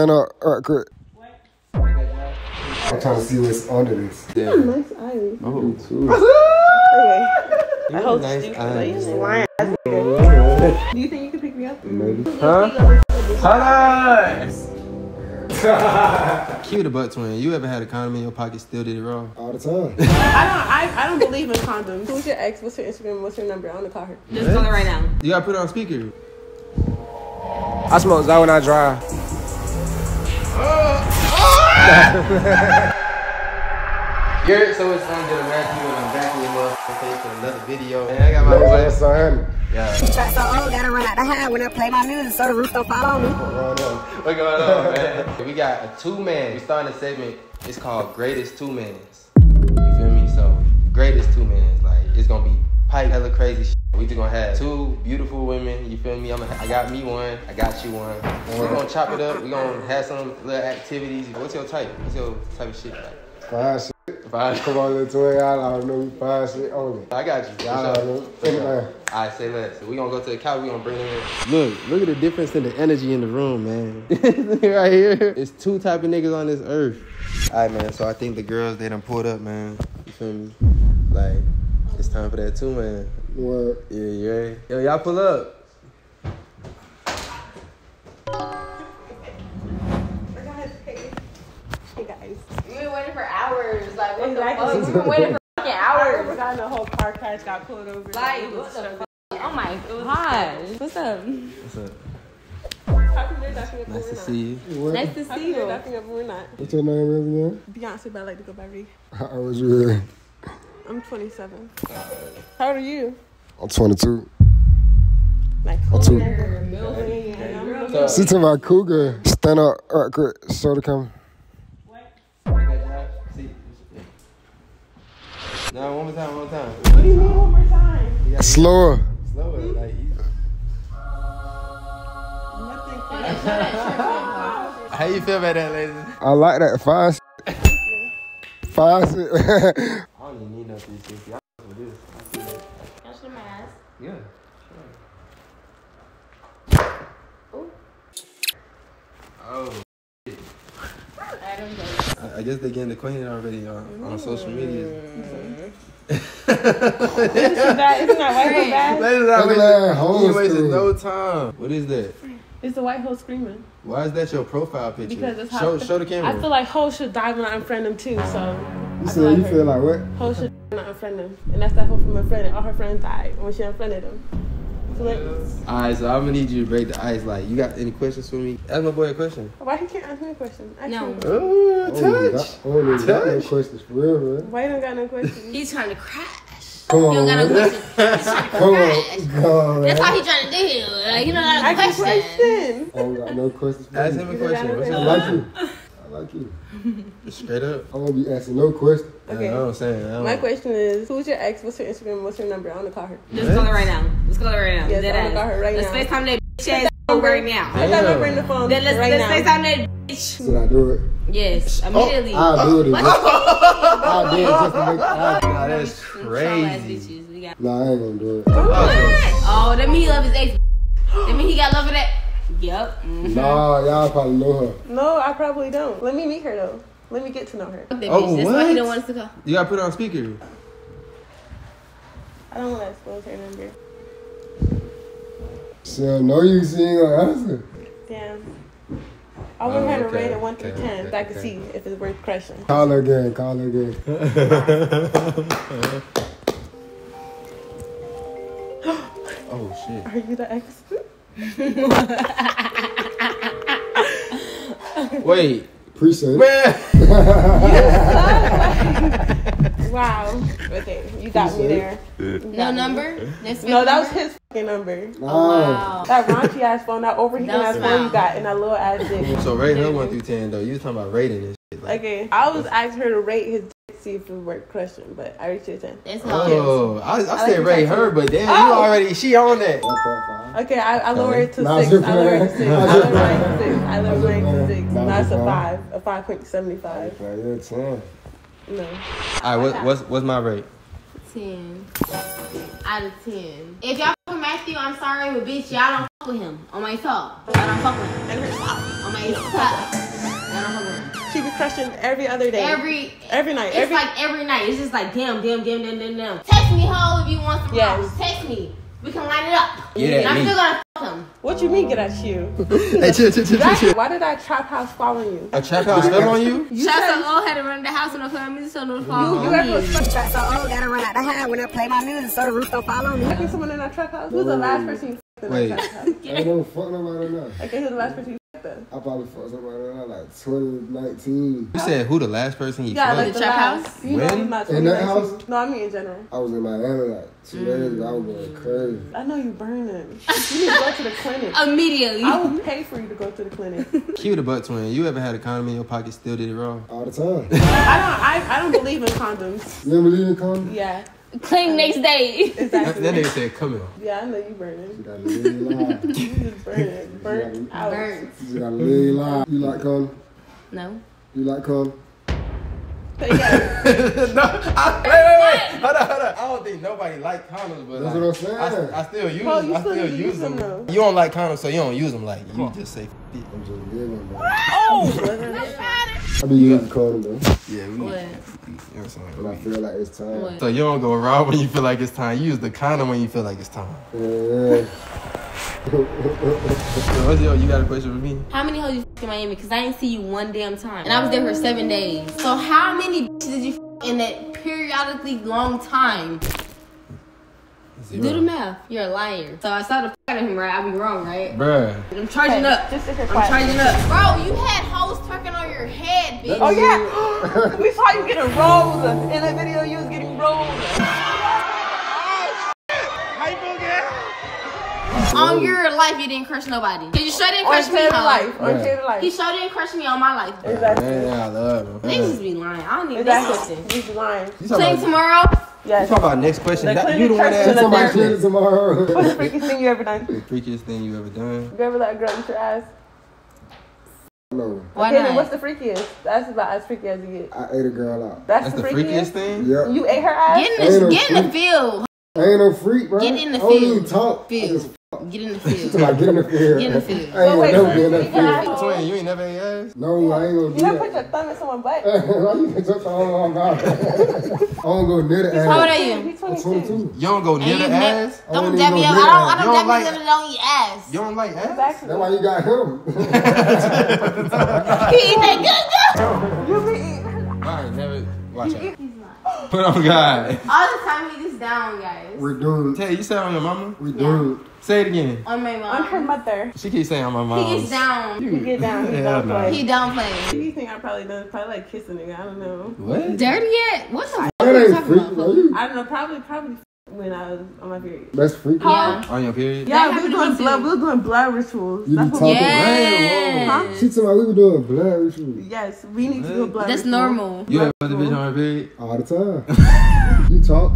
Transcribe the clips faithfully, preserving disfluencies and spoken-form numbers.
banner record. I'm trying to see what's under this. Yeah. Nice eyes. Oh, me too. Okay. I hope nice eyes. Do you think you can pick me up? Maybe. Huh? Hold on. Cue the butt twin. You ever had a condom in your pocket, still did it wrong? All the time. I don't. I, I don't believe in condoms. Who's your ex? What's her Instagram? What's her number? I want to call her. Just call her right now. You gotta put it on speaker. I smoke that when I drive. Uh. You're so it's time to the Matthew and I'm back in your motherfucking for another video. And I got my boy son. Yeah. So old, gotta run out the high when I play my music so the roof don't fall on me. What's going on, man? We got a two-man. We're starting a segment. It's called Greatest Two-Mans. You feel me? So Greatest Two-Mans. Like, it's gonna be pipe hella crazy shit. We just gonna have two beautiful women, you feel me? I'm a, I got me one, I got you one. We're gonna chop it up, we're gonna have some little activities. What's your type? What's your type of shit like? Fine shit. Fine. Come on, little twin, y'all know we fine shit only. I got you. Y'all know. Anyway. All right, say less. So we're gonna go to the couch, we're gonna bring it in. Look, look at the difference in the energy in the room, man. Right here. It's two type of niggas on this earth. All right, man, so I think the girls, they done pulled up, man. You feel me? Like, it's time for that too, man. What? Yeah, you ready? Yo, y'all pull up. We're gonna pick. Hey guys. We've been waiting for hours. Like, what exactly. the fuck? We've been waiting for fucking hours. We got in the whole car crash, got pulled over. Like, what the so fuck? Oh my gosh. What's up? What's up? How come they're ducking up nice to see you. What? Nice to How see you. They're ducking up we're not. What's your name again? Beyonce, but I like to go by V. How was you? I'm twenty-seven. How old are you? I'm twenty-two. Like cool. I'm she to my cougar. Stand up, record, shoulder coming. What? No, one more time, one more time. What do you mean one more time? Slower. Slower, mm-hmm. Like easy. Nothing. How you feel about that, ladies? I like that fire shit. Fire shit. I don't need no three sixty. I'll do this. I'll do this. Y'all show my ass? Yeah. Sure. Ooh. Oh. I don't know. I, I guess they're getting acquainted already on, on social media. Mm-hmm. Isn't that, isn't that white hole bad? That you wasted no time. What is that? It's the white hole screaming. Why is that your profile picture? Because it's hot. Show, show the camera. I feel like hoes should die when I unfriend them too, so. You I said you feel like what? Whole shit not unfriend him. And that's that whole from her friend. And all her friends died when she unfriended him. So like, alright, so I'm gonna need you to break the ice. Like, you got any questions for me? Ask my boy a question. Why he can't ask me a question? Ask no. Him. Oh, touch. Oh, you got, oh, you touch. Got no questions for real, man. Why you don't got no questions? He's trying to crash. Come on. You don't got no questions. He's trying to crash. Come on. That's how he's trying to do. Like, you don't got no questions. I question. Oh, you got no questions for me. Ask him a question. What's your life? Like you. Straight up. I won't be asking no questions. Okay. I know what I'm saying. I don't My know. question is, who's your ex? What's her Instagram? What's her number? I want to call her. Just what? call her right now. Let's call her right now. Yes, I want to call her right let's now. Let's FaceTime that bitch ass right now. Let's have her bring the phone then let's, right let's now. Let's FaceTime that bitch. Should I do it? Yes, immediately. Oh, I'll do it. I'll do it just to make it. Nah, that's crazy. We got nah, I ain't going to do it. What? Oh, that mean he love his ex. That mean he got love for that. Yep. Mm-hmm. Nah, y'all probably know her. No, I probably don't. Let me meet her though. Let me get to know her. Oh, bitch, that's what? Why he don't want us to call. You gotta put it on speaker. I don't want to expose her number. She don't know you, she ain't gonna answer. Damn. I want her to rate it one through ten so I can see if it's worth crushing. Call her again, call her again. Oh, shit. Are you the ex? Wait, appreciate it. Wow. Okay, you got me there. No number? No, that was his fucking number. Wow. That raunchy ass phone, that overheating ass phone you got, and that little ass dick. So rate her one through ten though. You was talking about rating this shit. Okay, I was asking her to rate his dick, see if it worked crushing, but I rated it ten. Oh, I said rate her, but damn, you already she on that. Okay, I, I lower it to six. I lower it to six. I lower it to six. I lower it to six. That's a five. A five point seventy-five. Yeah, ten. No. All right, what, what's what's my rate? Ten out of ten. If y'all fuck with Matthew, I'm sorry, but bitch, y'all don't fuck with him. On my soul, y'all don't fuck with him. on my fuck. I don't fuck with him. She be crushing every other day. Every every night. It's every, like every night. It's just like damn, damn, damn, damn, damn, damn. Text me, hoe, if you want some yes. problems. Text me. We can line it up. Yeah, and I'm me. still gonna fuck him. What you mean get at you? Hey, chill, chill, chill, chill. Why did that trap house fall on you? A trap house fell on you? You Shout out to old had to run the house when I play my music so the roof fall on me. You ever Shout out to old had to run out the house when I play my music so the roof don't fall on me. I think someone in that trap house. Who's the last person you fucked in that trap house? Wait, I don't fuck nobody enough. I think who's the last person you fucked in? I probably fucked somebody enough like twenty nineteen. You said who the last person you fucked? Yeah, like the trap house? You know I'm not in that house? No, I mean in general. I was in Miami like two days ago. I was going crazy. I know you burning. You need to go to the clinic. Immediately. I would pay for you to go to the clinic. Cue the butt twin. You ever had a condom in your pocket, still did it wrong? All the time. I don't I, I don't believe in condoms. You don't believe in condoms? Yeah. Clean next day. Exactly. That nigga said, come here. Yeah, I know you burning. You gotta live your You just burning. Burn out. Burn. You gotta live your life. You like condom? No. You like condom? Yeah. no, I, wait, wait, wait. Hold on, hold on. I don't think nobody likes condoms, but that's like, what I'm saying. I, I still use Paul, them. I still, still use them. them. You don't like condoms, so you don't use them. Like you Come just say, f it. I'm just giving them. Oh, I be using condom though. Yeah, we need. You know what I feel like it's time. What? So you don't go raw when you feel like it's time. You use the condom when you feel like it's time. Yeah. Yo, you got a question for me? How many hoes you f in Miami? Cause I ain't see you one damn time, and I was there for seven days. So how many bitches did you f in that periodically long time? Zero. Do the math. You're a liar. So I saw the f out of him, right? I be wrong, right? Bruh. I'm charging okay. up. Just I'm charging up. Bro, you had hoes twerking on your head, bitch. Oh yeah. We saw you getting rolled in that video. You was getting rolled. On your life, you didn't crush nobody. You sure didn't crush me on life. Yeah. life. He sure didn't crush me on my life. Exactly. Yeah, I love it. They just be lying. I don't even exactly. know. He's lying. You playing tomorrow? Yes. You talk about next question. The that, you the one that asked somebody cleaning tomorrow. What's the freakiest thing you ever done? The freakiest thing you ever done? You ever let a girl eat your ass? No. Why okay, not? What's the freakiest? That's about as freaky as you get. I ate a girl out. That's, That's the, the freakiest, freakiest thing? Yep. You ate her ass? Get in the, get in the field. I ain't no freak, bro. Get in the field. I don't even talk. Field. Get in the field. Like, get in the field. Get in the field. I ain't wait, never get in the field. Twin, you ain't never ate ass? No, yeah. I ain't gonna do that. You never put your thumb in someone's butt. Why you put your thumb on my mouth? I don't go near the ass. How old are you? He's twenty-two. You don't go near the ass? Don't definitely. I don't definitely don't eat ass. You don't like ass? Exactly. That's why you got him. You eat that good, good? You be eating. I ain't never. Watch out. Put on God. All the time he just down, guys. We're doomed. Tay, you say on your mama? We're doomed. Say it again. On my mom. On her mother. She keeps saying on my mom. He gets down. He gets down. He yeah, downplays. He downplays. Do you think I probably done? Probably like kissing a guy. I don't know. What? Dirty yet? What the f*** are you talking about? Though. I don't know. Probably, probably when I was on my period. That's freaky. Yeah. On your period? Yeah, yeah we were doing blood. We were doing blood rituals. You That's be talking. Yes. Huh? She told me we were doing blood rituals. Yes, we need blood. to do blood That's ritual. normal. You ever put the bitch on her period? All the time. You talk.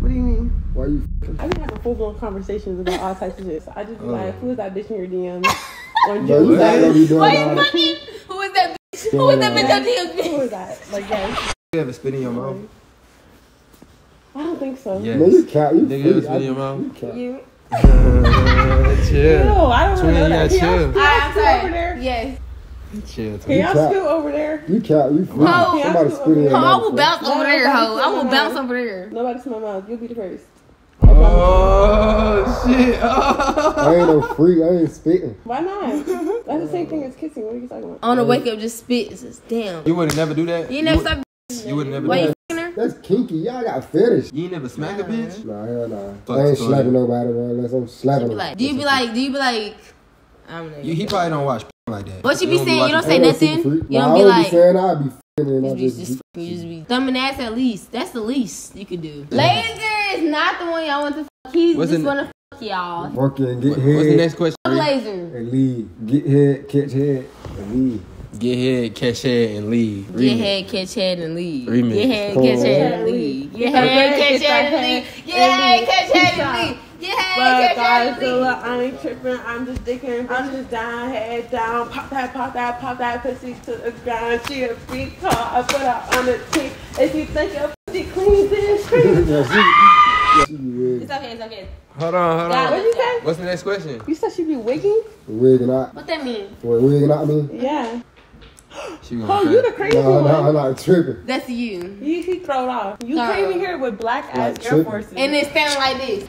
What do you mean? Why are you f***ing? I've been having full-blown conversations about all types of shit. So I just be oh. like, who is that bitch in your D Ms? Or you no, like, why you fucking? Who is that bitch? Who is that bitch in your D Ms? Who is that? Like, yes. You ever spit in your mouth? I don't think so. Yes. No, you can't. You, you ever spit in your mouth? You, you. Uh, chill. No, I don't really know that. Can y'all scoot over there? Yes. Chill. Can y'all scoot over there? You can't. You fool. Somebody spit in your mouth. I will bounce over there, ho. I will bounce over there. Nobody smell my mouth. You'll be the first. Oh, shit. Oh. I ain't no freak. I ain't spitting. Why not? That's the same thing as kissing. What are you talking about? On the wake up, just spit. It's just damn. You would never do that? You never stop. You would never do that. That's kinky. Y'all got fetish. You ain't never smack a bitch? Nah, hell nah. I ain't slapping nobody, bro, unless I'm slapping them. Like, do you be like, do you be like, I don't know. You, he probably don't watch like that. What you be saying? You don't say nothing? You don't be like. I saying I'll be f***ing and just just be thumbing ass at least. That's the least you could do. Laser is not the one y'all want to f***. He's just want to f*** y'all. Fuck and get head. What's the next question? Laser. And leave. Get head, catch head, and leave. Get head, catch head, and leave. Get head, catch head, and leave. Get head, catch head, and leave. Get head, catch head, and leave. Get head, catch head, and leave. Get head, catch head, and leave. I ain't tripping. I'm just dicking. I'm just down, head down. Pop that, pop that, pop that pussy to the ground. She a freak call. I put her on the team. If you think your pussy clean, then scream. It's okay, it's okay. Hold on, hold on. What did you say? What's the next question? You said she be wigging? Wigging out. What that mean? What wigging out mean? Yeah. She oh, you the crazy no, one. No, I'm not tripping. That's you. You he throw it off. You no. came in here with black ass like Air tripping. Forces. And it's standing like this.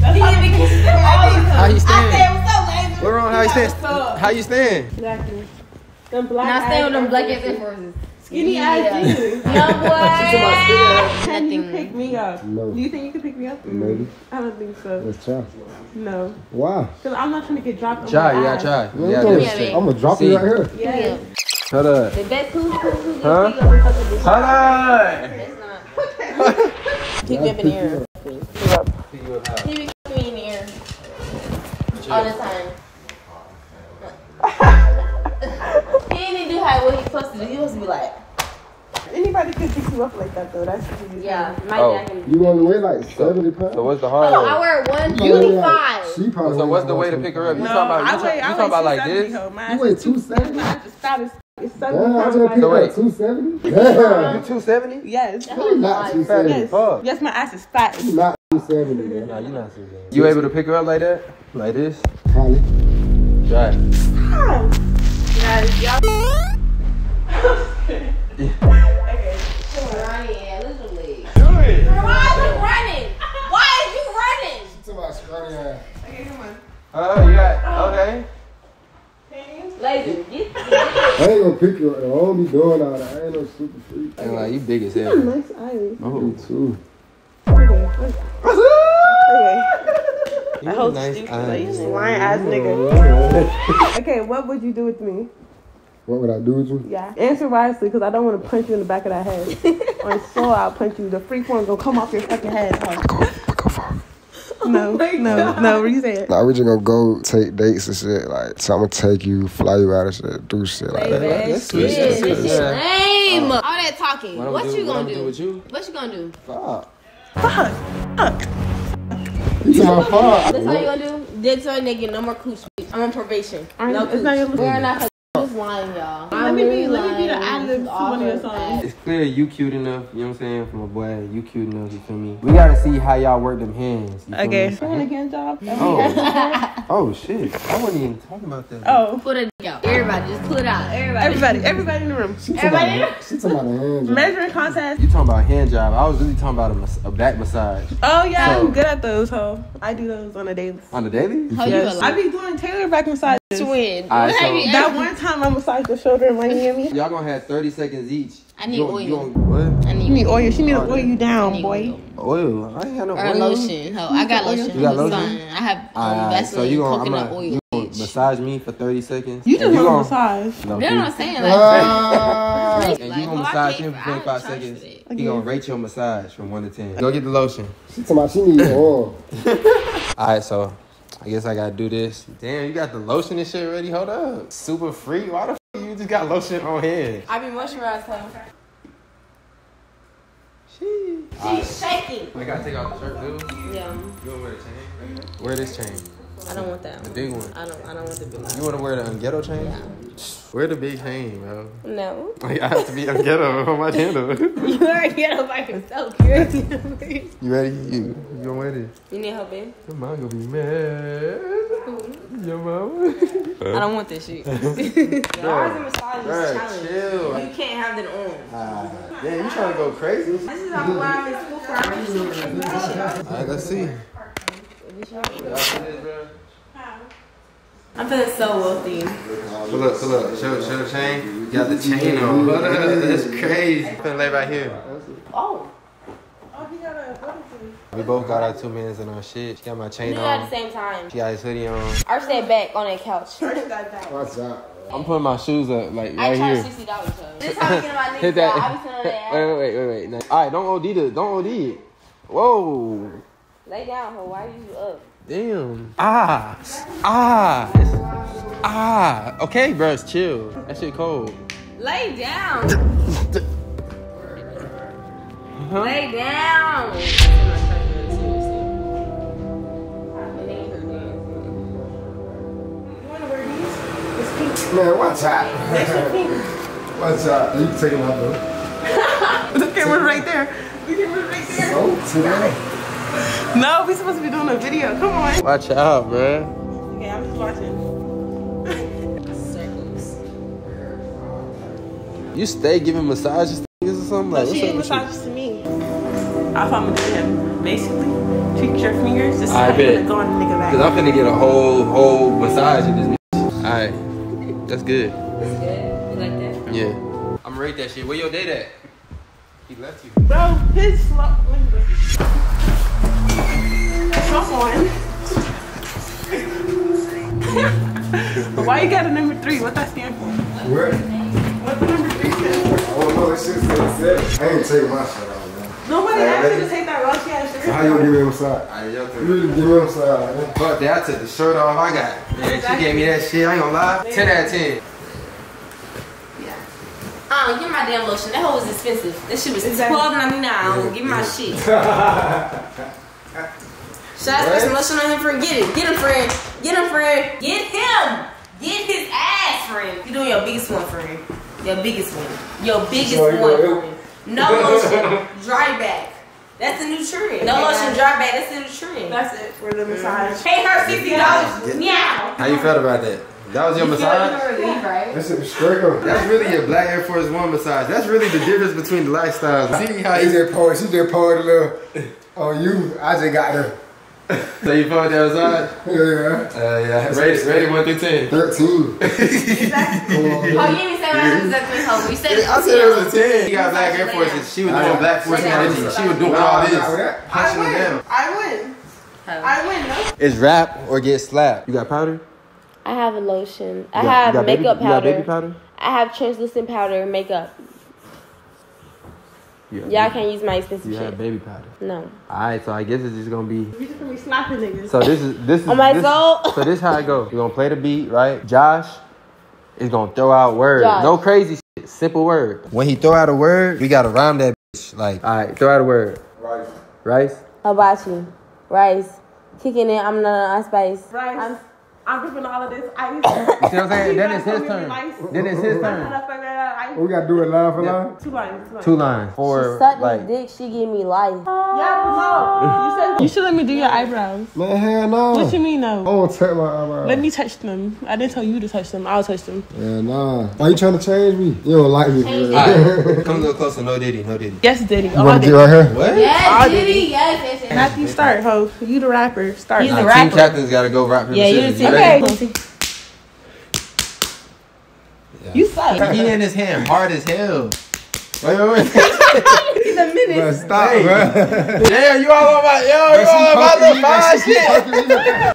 That's he didn't even kiss how you stand? I said, what's up, ladies? We're on how you stand. How you stand? Exactly. Them black and I stand with them black ass Air Forces. Skinny ass jeans. No boy. Can you pick me up? No. Do you think you can pick me up? Maybe. I don't think so. Let's try. No. Why? Because I'm not trying to get dropped. Try, yeah, try. Yeah, yeah, I'm gonna drop you right here. Yeah. yeah. Hold up. The best who's who's huh? Hold up. It's not. Pick me up in the air. Pick you up. Pick you up how? He be kicking me in the air. All the time. He didn't do how what he's supposed to do. He supposed to be like. Anybody could pick you up like that though. That's what you yeah. My oh. You want to weigh like seventy pounds. So what's the hard? No, I wear one twenty-five. She probably. So what's the way to pick her up? You no, talking about? You, weigh, you talking about like this? You weigh two seventy. Mine just fat as. It's seventy. Yeah, I pick so wait, two seventy. Yeah. You two seventy? Yes. You're not two seventy. Yes. yes, my ass is fat. You not two seventy, man. Nah, you not two seventy. You able to pick her up like that? Like this? Probably. Try. How? Guys, y'all. Okay, come on, Ronnie, literally. Do it! Why are you running? Why are you running? She's talking about scrawny ass. Okay, come on. Oh, you got, okay. Ladies, get I ain't gonna pick you up. I don't be doing all that. I ain't no super freak. I ain't like, you big as hell. You got nice eyes. Oh, you too. Okay, okay. Okay. I hope nice stupid. Like, you lying ass nigga. Okay, what would you do with me? What would I do with you? Yeah. Answer wisely, because I don't want to punch you in the back of that head. Or so I'll punch you. The free form going to come off your fucking head. Huh? Go, go far. No, oh no, God. no. What you saying? Nah, we just going to go take dates and shit. Like, so I'm going to take you, fly you out and shit, do shit like that. Like, that's sweet. This shit lame. All that talking. What, what do, you going to do? do with you? What you going to do? Fuck. Fuck. Fuck. You you my fuck. That's all you going to do? That's all nigga, no more cooch. I'm on probation. I'm, no cooch. Not We're not Just lying, y'all. Let me be, let me be the ad-lib to one of your songs. It's clear you cute enough, you know what I'm saying? From a boy, you cute enough, you feel me? We gotta see how y'all work them hands. You okay. You want a hand job? Oh. Oh, shit. I wasn't even talking about that. Oh. Pull that out. Everybody, just pull it out. Everybody. Everybody, everybody in the room. She everybody in the room. She's talking about a hand job. Measuring contest. You talking about a hand job. I was really talking about a, mas a back massage. Oh, yeah, so, I'm good at those, ho. I do those on a daily. On a daily? How yes. you I be doing Taylor back massage. Twin. Right, so that one time I massaged the shoulder and my knee. Y'all gonna have thirty seconds each. I need you oil. You what? I need you need oil. oil. She need to oil you down, I boy. Oil. oil. I ain't got no or oil. Or lotion. Oh, I got lotion. You got lotion? I have um, uh, Vaseline, so you gonna, coconut I'm a, oil. You gonna massage me for thirty seconds? You just you want to massage. No, that's what I'm saying. Like, uh, and you like, gonna oh, massage him for twenty-five seconds. You gonna rate your massage from one to ten. Go get the lotion. She talking about she need oil. Alright, so. I guess I gotta do this. Damn, you got the lotion and shit ready? Hold up. Super free? Why the f you just got lotion on head? I be moisturized, huh? She. She's right. shaking. I gotta take off the shirt, dude. Yeah. You wanna wear the chain? Right? Wear this chain. I don't want that one. The big one. I don't I don't want the big one. You wanna wear the Unghetto chain? Yeah. Wear the big chain, bro. No. Like, I have to be Unghetto on my channel. You are Unghetto by yourself. You're Unghetto. You ready? You you gonna wear this? You need help, babe? Your mom gonna be mad. Who? Your mama. I don't want this shit. Your eyes and massage is challenging. Chill. You can't have that on. Ah, damn, you trying to go crazy. This is how I'm in school for. Alright, let's see. I'm feeling so wealthy. Pull up, pull up. Show, show the chain. You got the chain on. That's crazy. I'm finna lay right here. Oh. Oh, he got a hoodie. We both got our two minutes and our shit. She got my chain on. We got at the same time. She got his hoodie on. Arch that back on that couch. Arch that back. What's up? I'm putting my shoes up, like, right here. I charge sixty dollars, though. This is how we get my niggas. Hit that. I be sending that out. Wait, wait, wait, wait. All right, don't O D this. Don't O D it. Whoa. Lay down, ho. Why are you up? Damn. Ah. Ah. Ah. Okay, bro. It's chill. That shit cold. Lay down. Huh? Lay down. You want to wear these? It's pink. Man, what's up? It's pink. What's up? You can take them out, though. The camera's right there. You can move right there. So today. No, we supposed to be doing a video. Come on. Watch out, man. Okay, I'm just watching. Circles. You stay giving massages to niggas or something? Like, no, she gave massages to me. All I'm gonna do him, basically, tweak your fingers. This is how you're gonna go on the nigga back. Cause I'm finna get a whole, whole massage in this bitch. Alright. That's good. That's good. You like that? Yeah. I'm gonna rate that shit. Where your date at? He left you. Bro, his slow. Let me go. Come on. But why you got a number three? What that stand for? What? What the number three stand for? Oh no, that shit says seven. I ain't taking my shit out, man. Nobody asked you to take that rusty ass shirt. So how you gonna give me outside? I y'all take it. You really give me outside. Fuck that, I took the shirt off. I got it. Yeah, exactly. She gave me that shit. I ain't gonna lie. Maybe. ten out of ten. Uh, give me my damn lotion. That hoe was expensive. That shit was exactly. twelve ninety-nine. Yeah, give me my yeah. shit. Should I spend some lotion on him, friend? Get it. Get him, friend. Get him, friend. Get him. Get his ass, friend. You doing your biggest one, friend. Your biggest one. Your biggest one, friend. No lotion. Dry back. That's a new trend. No lotion, dry back. That's a new trend. That's it for the massage. Pay her sixty dollars now. How you felt about that? That was your you massage? Leave, right? That's a straight up. That's really your Black Air Force One massage. That's really the difference between the lifestyles. See how he's there pouring. She just poured a little on you. I just got her. So you poured that massage? Yeah. Uh, yeah. Rated rate one through ten. thirteen. Exactly. Oh, you didn't even say what I was at this whole. You said it was, I said it was a ten. She got Black Air Force. And she was doing Black Force energy. She was doing all this. I win. I win. I win. No? It's rap or get slapped. You got powder? I have a lotion. I yeah, have makeup baby, powder. You got baby powder. I have translucent powder makeup. Y'all can't use my expensive you shit. You have baby powder. No. All right, so I guess it's just gonna be. We just gonna be slapping niggas. So this is this is. Oh my god. So this is how it goes. You're gonna play the beat, right? Josh is gonna throw out words. Josh. No crazy shit. Simple word. When he throw out a word, we gotta rhyme that bitch. Like, all right, throw out a word. Rice. Rice. Hibachi. Rice. Kicking it. I'm not on spice. Rice. I'm I'm ripping all of this ice. You see what I'm saying? Then it's his turn. Then it's his turn. We gotta do it line for line? Two lines. Two lines. Two lines. Four, she sucked like, me dick, she gave me life. Yeah, no. You, said you should let me do your eyebrows. Man, hell no. What you mean no? I won't touch my eyebrows. Let me touch them. I didn't tell you to touch them. I'll touch them. Yeah, nah. Why you trying to change me? You don't like me. All right. Come a little closer. No Diddy. No Diddy. Yes, Diddy. You oh, wanna do it right here? What? Yes, Diddy. Diddy. Yes, yes, yes. Matthew, start, ho. You the rapper. Start. He's the rapper. Team captain's gotta go rap for yeah, the city. Okay. Yeah. You suck. He in his hand, hard as hell. Wait, wait, wait. He's a minute. Stop, hey, bro. Damn, you all on my, yo, you all on my little fine shit.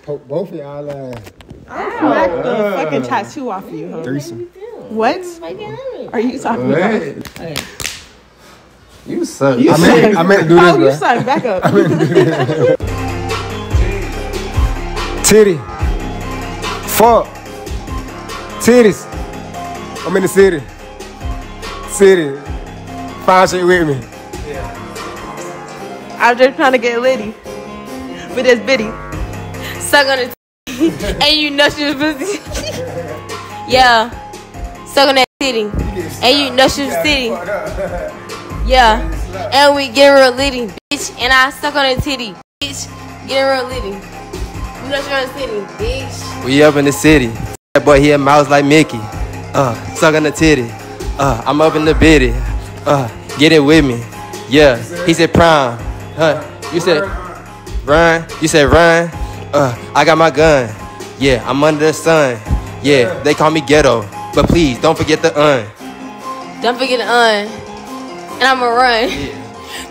Poke both of y'all eyes. I'll smack the fucking tattoo off you, huh? Threesome. What? Are you talking about? Okay. You suck. You I suck. Meant, I meant to do this, oh, bro. You suck. Back up. I meant to do this. Titty. Fuck. Titties. I'm in the city. City. Find shit with me. Yeah. I'm just trying to get litty. With this bitty. Suck on the titty. And you know she was busy. Yeah. Suck on that titty. And you know she was titty. Yeah. And we get real litty, bitch. And I suck on the titty, bitch. Get real litty. You know she on the city, bitch. We up in the city. That boy here mouths like Mickey. Uh, suck on the titty. Uh, I'm up in the bitty. Uh, get it with me. Yeah. He said prime. Huh? You said Ryan. You said Ryan. Uh, I got my gun. Yeah, I'm under the sun. Yeah, they call me ghetto. But please, don't forget the un. Don't forget the un. And I'ma run. Yeah.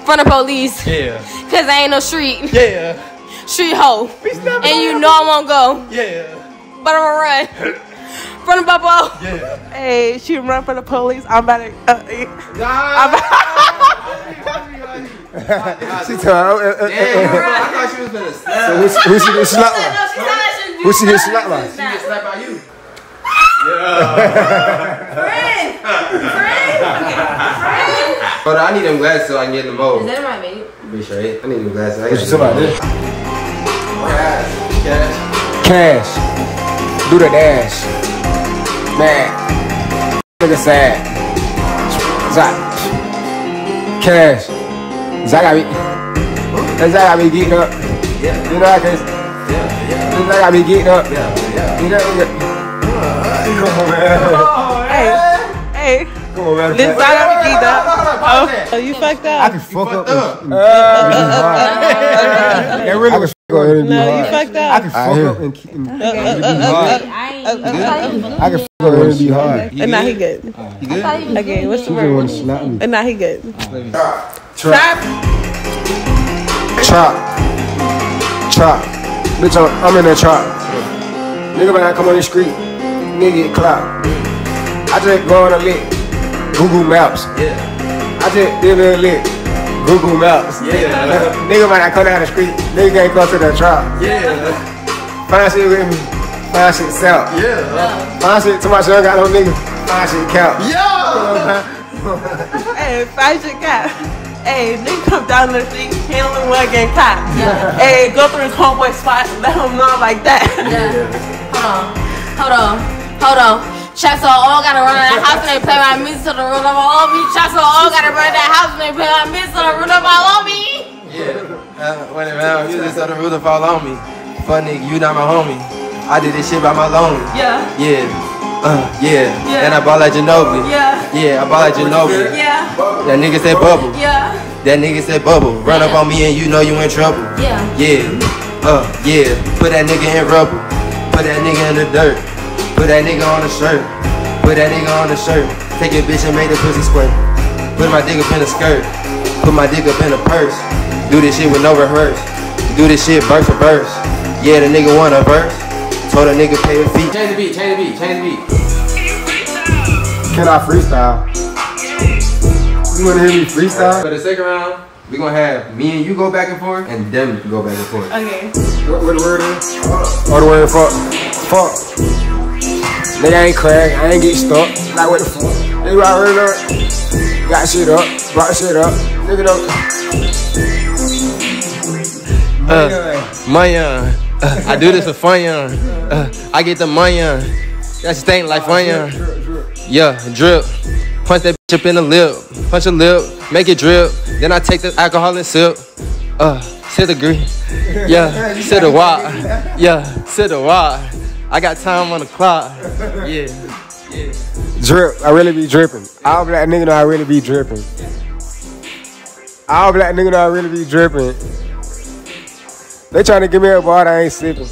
From the police. Yeah. Cause I ain't no street. Yeah. Street hoe. And you know I won't go. Yeah. But I'ma run. From the bubble. Yeah. Hey, she run for the police. I'm about to. Uh, nah. I'm about she told her. Uh, uh, Damn, uh, I thought she was gonna slap. So who she get slapped by? Who she get slapped by? She get slapped by you. Yeah. Friend, friend, friend. But I need them glasses so I can get them over. Is that my baby? Be sure. I need them glasses. What you talking about? This? Cash. Cash. Cash. Do the dash. Man, nigga sad. Zap. Cash. Zagabi. Zagabi get up. You know I can. Zagabi get up. You know. Hey, hey. Come on, man. This Zagabi get up. Oh, you fucked up. I can fuck up. That really was. No, you fucked up. I can fuck up and keep. I can. It's be hard. And now he good. He good? Okay, what's the word? And now he good. Chop. Chop. Chop. Chop. Bitch, I'm in that chop. Nigga, when I come on the street, nigga get clocked. I just go on a lick. Google Maps. Yeah. I just did a lick. Google Maps. Yeah. Nigga, when I come down the street, nigga can't go to that chop. Yeah. Find shit with me. Find shit south. Yeah. Find shit to my show, got no nigga. Find shit count. Yo! Hey, find shit count. Hey, nigga come down the street, handling one game cop. Yeah. Hey, go through his homeboy spot, let him know like that. Yeah. Hold on. Hold on. Hold on. Chaps all gotta run in that house and they play my music to the root of all me. Chaps all gotta run in that house and they play my music to the root of all me. Yeah. Uh, when it my music to the root of all on me. Fuck nigga, you not my homie. I did this shit by my lonely. Yeah. Yeah. Uh, yeah. Yeah. And I ball like Ginobili. Yeah. Yeah, I ball like Ginobili. Yeah. That nigga said bubble. Yeah. That nigga said bubble. Run up on me and you know you in trouble. Yeah. Yeah. Uh, yeah. Put that nigga in rubble. Put that nigga in the dirt. Put that nigga on the shirt. Put that nigga on the shirt. Take your bitch and make the pussy squirt. Put my dick up in a skirt. Put my dick up in a purse. Do this shit with no rehearse. Do this shit verse for verse. Yeah, the nigga want a verse. Told a nigga pay a fee. Change the beat, change the beat, change the beat. Can I freestyle? You wanna hear me freestyle? For the second round, we gonna have me and you go back and forth, and them go back and forth. Okay. What, what the word is? Oh, the word fuck. Fuck. Nigga ain't crack, I ain't get stuck. Like what the fuck? Nigga I heard up. Got shit up, brought shit up. Nigga don't. Uh, my uh. Uh, I do this for fun, young. Uh, I get the money, young. That's the thing, like fun, young. Yeah, drip. Punch that bitch up in the lip. Punch a lip, make it drip. Then I take the alcohol and sip. Uh, sit the green. Yeah, sit the wop. Yeah, sit the wop. I got time on the clock. Yeah. Yeah. Drip. I really be dripping. All black nigga know I really be dripping. All black nigga know I really be dripping. They trying to give me a bar that I ain't sipping.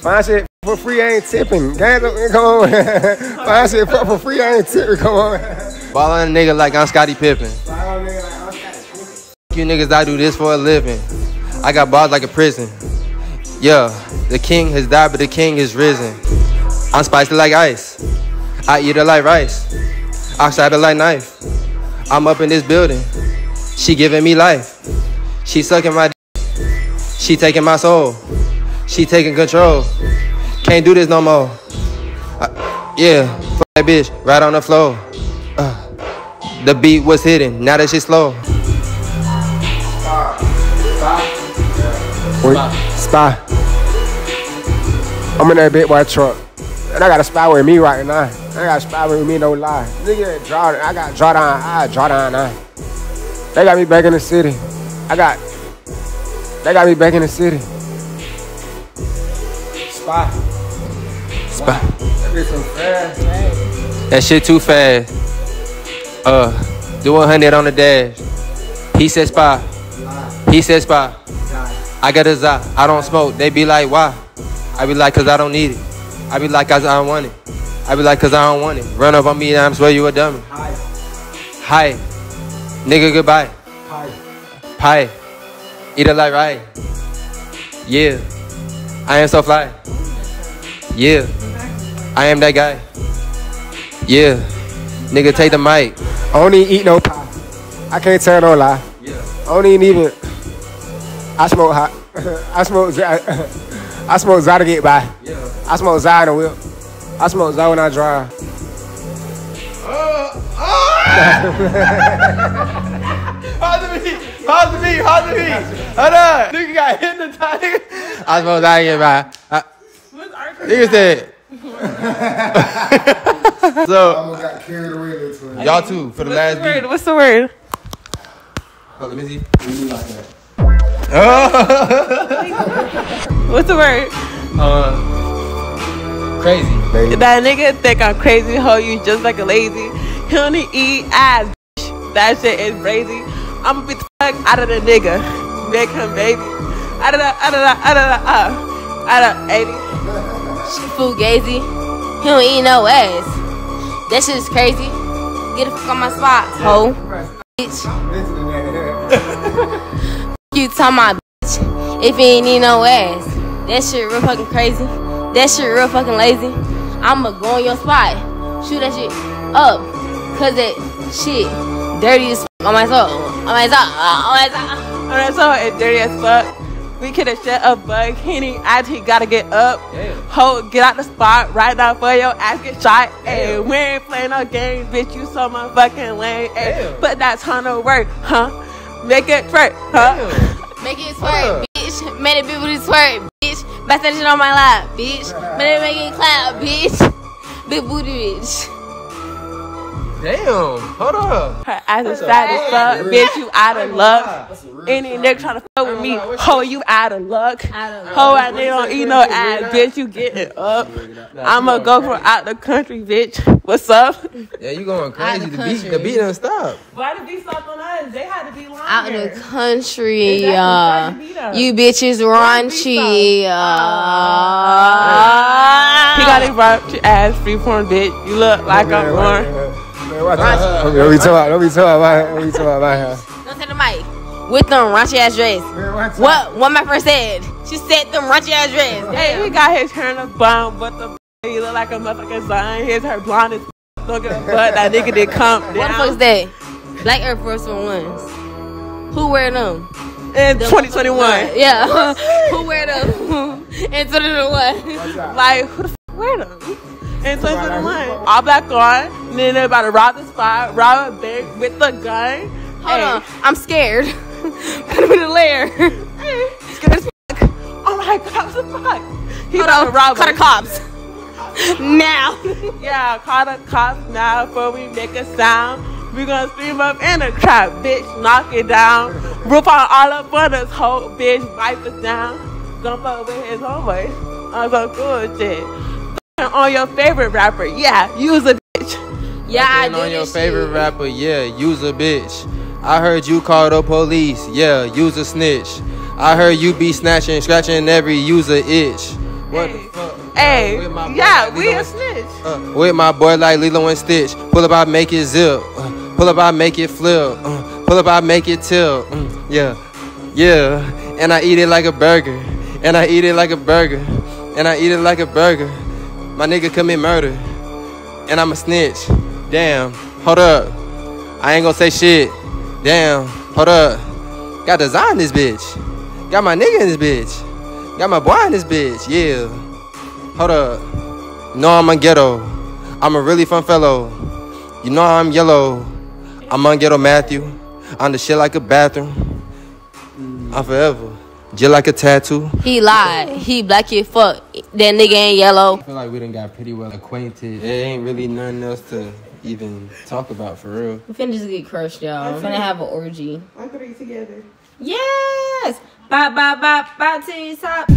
Find shit for free, I ain't tipping. Come on. Find shit for free, I ain't tipping. Come on. Ball on a nigga like I'm Scottie Pippen. Ball on a nigga like I'm Scottie Pippen. You niggas, I do this for a living. I got bars like a prison. Yeah, the king has died, but the king is risen. I'm spicy like ice. I eat it like rice. I stab it like knife. I'm up in this building. She giving me life. She sucking my. She taking my soul. She taking control. Can't do this no more. I, yeah, fuck that bitch, right on the floor. Uh, the beat was hidden, now that shit slow. Spy. I'm in that big white truck. And I got a spy with me right now. I got a spy with me, no lie. Nigga, draw, I got draw down eye, draw down eye. They got me back in the city. I got. They got me back in the city. Spot. Spot. That shit too fast. Uh, do one hundred on the dash. He said spot. He said spot. I got a zot. I don't smoke. They be like, why? I be like, cause I don't need it. I be like, cause I don't want it. I be like, cause I don't want it. Run up on me and I'm swear you a dummy. Hi. Nigga, goodbye. Pie. Eat it like right. Yeah. I am so fly. Yeah. I am that guy. Yeah. Nigga, take the mic. I don't even eat no pie. I can't tell no lie. Yeah. I don't even even. I smoke hot. I smoke I smoke Zy to get by. Yeah. I smoke Zy in the whip. I smoke Zy when I drive. Oh, oh. Pause the beat. Pause the beat. Pause the beat. Hold up. Nigga got hit in the time. I supposed I get by. I, what's Arthur? Nigga said. So. I almost got carried away this one. Y'all too for the what's last the word? Beat. What's the word? Oh, let me see. What's the word? Uh, crazy. Baby. That nigga think I'm crazy, hoe you just like a lazy. He only eat ass. That shit is crazy. I'ma beat the fuck out of the nigga. Make him baby. Out of the, out of the, out of the, uh, out of eighty. She fugazi. He don't eat no ass. That shit is crazy. Get the fuck on my spot, hoe. Bitch. You talking my bitch if he ain't eat no ass. That shit real fucking crazy. That shit real fucking lazy. I'ma go on your spot. Shoot that shit up. Cause that shit dirty as fuck on my soul. On my soul. On my soul. On my soul. It's dirty as fuck. We could've shut up, bug. Henny, I he gotta get up. Damn. Ho, get out the spot right now for your ass get shot. Hey, we ain't playing no games, bitch. You so motherfucking lame. Ay, put that ton of work, huh? Make it twerk, huh? Damn. Make it twerk, bitch. Made it people to twerk, bitch. Back that shit on my lap, bitch. Made it make it clap, bitch. Big booty, bitch. Damn, hold up. Her ass is fat as fuck. Bitch, you out of luck. Any nigga trying to fuck with me, ho, you out of luck. Ho, I don't eat no ass, bitch, you getting up. I'ma go from out the country, bitch. What's up? Yeah, you going crazy. The beat, the beat don't stop. Why the beat stop on us? They had to be lying. Out of the country, y'all. You bitches raunchy, y'all. He got it right, your ass free porn, bitch. You look like I'm born. Don't be talking Don't be talking about her. Don't say the mic. With them raunchy ass dress. What What my friend said. She said them raunchy ass dress. Hey, we got his hair in a bun, but the he look like a motherfucking son. His hair blonde as fuck. That nigga did come down. What the fuck is that? Black Air Force Ones. Who wear them? In twenty twenty-one. Yeah. Who wear them? In twenty twenty-one. Like, who the fuck wear them? In twenty twenty-one, all black on, then they're about to rob the spot, rob a bank with the gun. Hold hey. on, I'm scared. Put him in the lair. Hey. Scared as fuck. Oh my god, cops the fuck. He Hold about on. to rob Call the cops. Now. Yeah, call the cops now before we make a sound. We're gonna stream up in a trap, bitch. Knock it down. Roof on all up on us, whole bitch. Wipe us down. Gonna fuck with his homeboy. I'm so cool shit. On your favorite rapper, yeah, use a bitch. Yeah, I do. On your favorite shit. rapper, yeah, use a bitch. I heard you call the police, yeah, use a snitch. I heard you be snatching, scratching every user itch. What hey. the fuck? Hey, uh, yeah, like we a snitch. Uh, with my boy like Lilo and Stitch. Pull up, I make it zip. Uh, pull up, I make it flip. Uh, pull up, I make it till. Uh, yeah, yeah. And I eat it like a burger. And I eat it like a burger. And I eat it like a burger. My nigga commit murder, and I'm a snitch. Damn, hold up. I ain't gonna say shit. Damn, hold up. Got design this bitch. Got my nigga in this bitch. Got my boy in this bitch, yeah. Hold up. You know I'm Unghetto. I'm a really fun fellow. You know I'm yellow. I'm Unghetto Matthew. I'm the shit like a bathroom. I'm forever. Just like a tattoo. He lied. He black as fuck. That nigga ain't yellow. I feel like we done got pretty well acquainted. There ain't really nothing else to even talk about for real. We finna just get crushed, y'all. We finna have an orgy. On three together. Yes! Bop, bop, bop, bop to the top.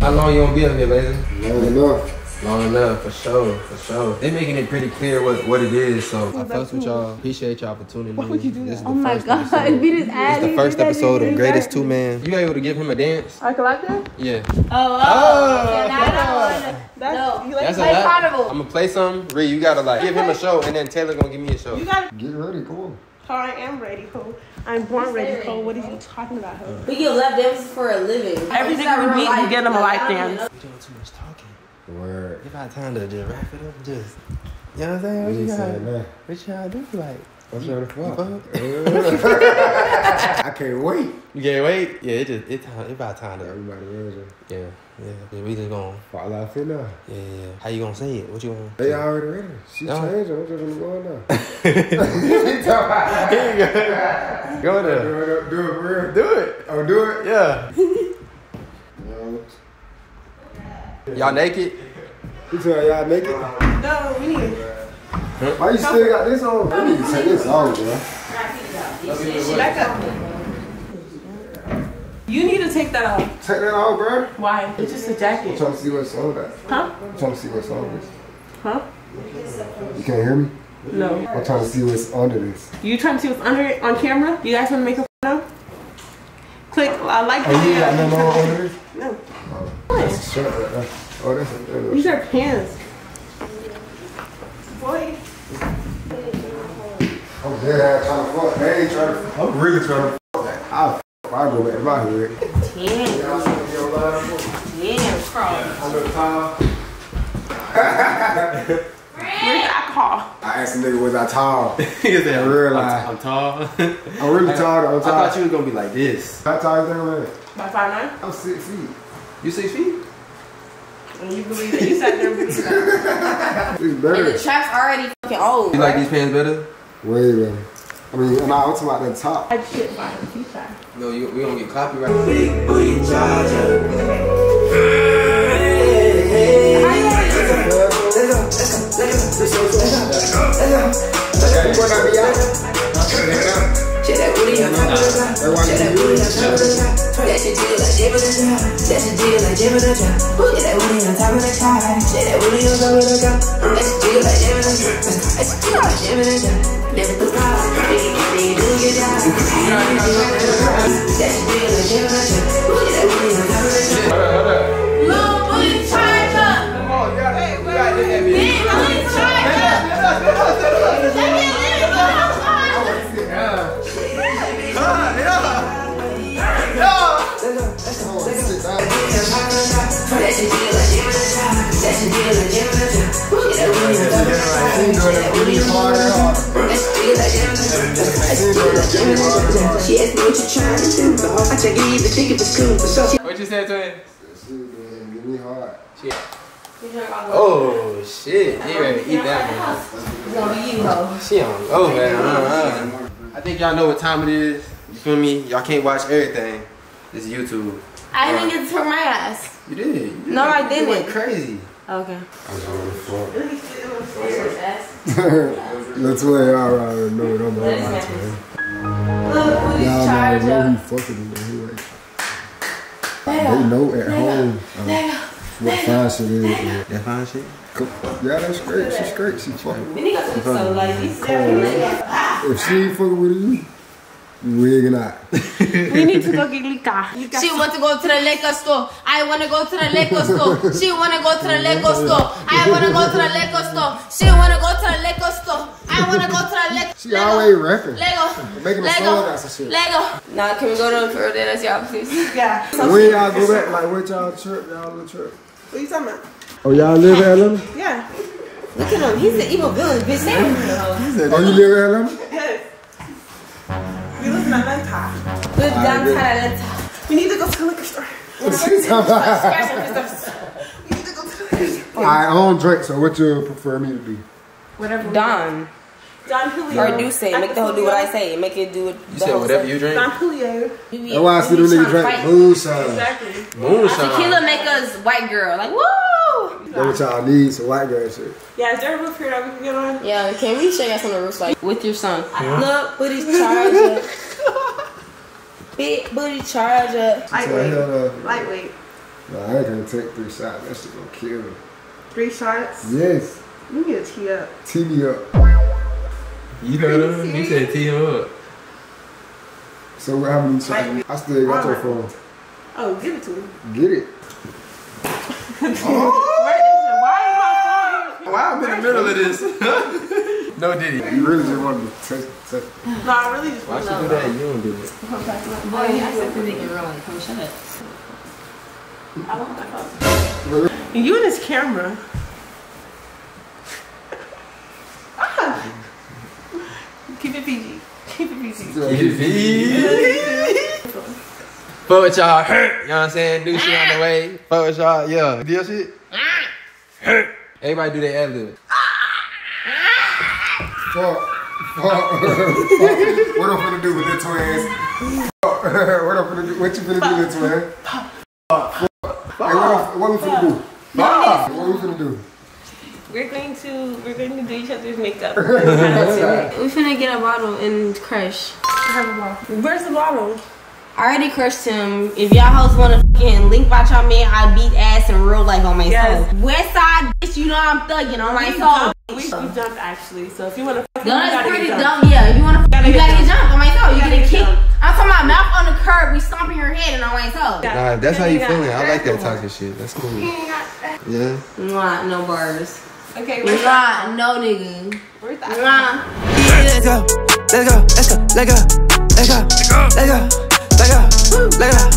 How long you gonna be up here, lady? Long enough. Long enough, for sure, for sure. They making it pretty clear what, what it is, so I fuss with y'all. Appreciate y'all for tuning in. Why would you do that? Oh my god, beat his ass. It's the first episode of Greatest Two Man. You able to give him a dance? I like that? Yeah. Oh, oh. No, you like to play carnival. I'm gonna play something. Ree, you gotta like give him a show, and then Taylor gonna give me a show. You gotta get ready, cool. I am ready, Cole. I'm born ready, Cole. What are you talking about, Cole? We get left dances for a living. Everything we meet, we get them a life dance. You're doing too much talking. Word. If I time to just wrap it up, just you know what I'm saying? What you gotta, what y'all do? Like, what's up? Fuck. I can't wait. You can't wait? Yeah, it just it time. It about time to everybody else. Yeah, yeah, yeah. We just gonna fall out here now. Yeah, yeah. How you gonna say it? What you gonna? They say? Already ready. She no. changed. I'm just gonna go now. She talking about. Here you go. Go there. Do it for real. Do it. Oh, do it. Yeah. Y'all naked? You tell y'all naked? No, we need it. Huh? Why you Come still got this on? I need to take this off, girl. You need to take that off. Take that off, bro. Why? It's just a jacket. I'm trying to see what's on that. Huh? I'm trying to see what's on this. Huh? You can't hear me? No. I'm trying to see what's under this. You trying to see what's under it on camera? You guys want to make a photo? Click, I like the video. Oh, you got no more under this? No. Oh, that's a shirt right there. Oh, that's a, that's a These shirt. are pants. Boy. I'm dead ass trying to fuck. They ain't trying to fuck. I'm really trying to fuck that. I'll fuck I go back in my hood. Damn. Damn, Carl. Under the towel. Where's alcohol? I asked a nigga, was I tall? He said, I'm real I'm, I'm tall. I'm really tall, I'm tall. I thought you was gonna be like this. How tall you think I About five nine? I'm six feet. You six feet? And you believe that you sat there and believe that. It's better. And the trap's already fucking old. You like these pants better? Way better. I mean, I'm not talking about the top. I shit fine. You fine. No, you, we don't get copyright. Big booty charger. Check that booty on top of the top. Check that booty on top of the top. That shit did like Jabba the Drop. That shit did like Jabba the Drop. Check that booty on top of the top. Check that booty on top of the top. That shit did like Jabba the Drop. That shit did like Jabba the Drop. Never the top. They do get down. That shit did like Jabba the Drop. Check that booty on top of the top. Hold up, hold up. Little booty charge up. Come on, you gotta do that, bitch. What you said to him? Give me hard. Oh shit, you ready to eat that one. She on go, man. Uh, uh. I think y'all know what time it is. You feel me? Y'all can't watch everything. This is YouTube. I didn't get to turn my ass. You did. You did. No, I didn't. You went crazy. Okay. I'm going to fuck. That's why y'all already know what I'm going to do. Look, who is charged up? They know at home. Uh, What fine shit is it? That fine shit? Cool. Yeah, that's great. She's great. She's fucking. So like, if she ain't fucking with you, you wigging out. We need to go get liquor. She wants to go to the liquor store. I want to go to the liquor store. She want to go to the liquor store. I want to go to the liquor store. She want to go to the liquor store. I want to go to the liquor store. She always rapping. Lego. Making a song out of shit. Lego. Nah, can we go to the third day? That's y'all, please. Yeah. When y'all go back, like, what y'all trip? Y'all little trip? What you talking about? Oh, y'all live in Atlanta? Yeah. Look at him. He's an evil villain, bitch. Oh, you live in Atlanta? Yes. We live in Atlanta. We live downtown Atlanta. We need to go to the liquor store. We need to go to the liquor store. I don't drink, so what you prefer me to do? Whatever. Don. Don Julio. Or do say. Make the whole do what I say. Make it do it. You said whatever you drink? Don Julio. That's why I see them niggas drink moonshine. Exactly. Moonshine. Tequila make us white girl. Like, woo! That's what y'all need, some white girl shit. Yeah, is there a roof here that we can get on? Yeah, can we show y'all some of the roofs like with your son? Yeah. Look, booty's charged up. Big booty charged up. Lightweight. Lightweight. Nah, I ain't gonna take three shots. That shit gonna kill me. Three shots? Yes. You need to tee up. Tee me up. You know, you said tee him up. So how many shots? I still got your phone. Oh, give it to me. Get it. Oh. Why is my phone? Why am I in the middle of this? No, did he? You really just wanted to test it. No, I really just wanted to Why should you do that? You don't do it. Boy, I said to get rolling. Come shut up. I want my phone. You and this camera. Keep it P G. Keep it P G. Keep it P G. Fuck with y'all hurt. You know what I'm saying? Do shit on the way. Fuck with y'all. Yeah. Do your shit? Hurt. Everybody do their ad lib. Fuck. Fuck. What I'm finna do with the twins? Fuck. What I'm finna do? What you finna do with the twins? Fuck. Fuck. Hey, what, what we finna do? Fuck. What we finna do? We're going to we're going to do each other's makeup. We're finna get a bottle and crush. I have a bottle. Where's the bottle? I already crushed him. If y'all hoes wanna fucking link watch y'all man, I beat ass in real life on my yes. soul. Westside bitch, you know I'm thugging on my soul. We, we jumped actually, so if you wanna fuck, no, that's pretty dumb. Yeah, if you wanna fuck, gotta you gotta get, get jumped on my soul. You, you get a kick. Jump. I'm talking about mouth on the curb, we stomping your head and on my soul. Nah, that's how you feeling. I like that talking shit. That's cool. Yeah. Nah, no bars. Okay, we're not. No nigga. We're not. Nah. Let's go. Let's go. Let's go. Let's go. Let's go. Let's go. Let's go. Let's go. Let's go.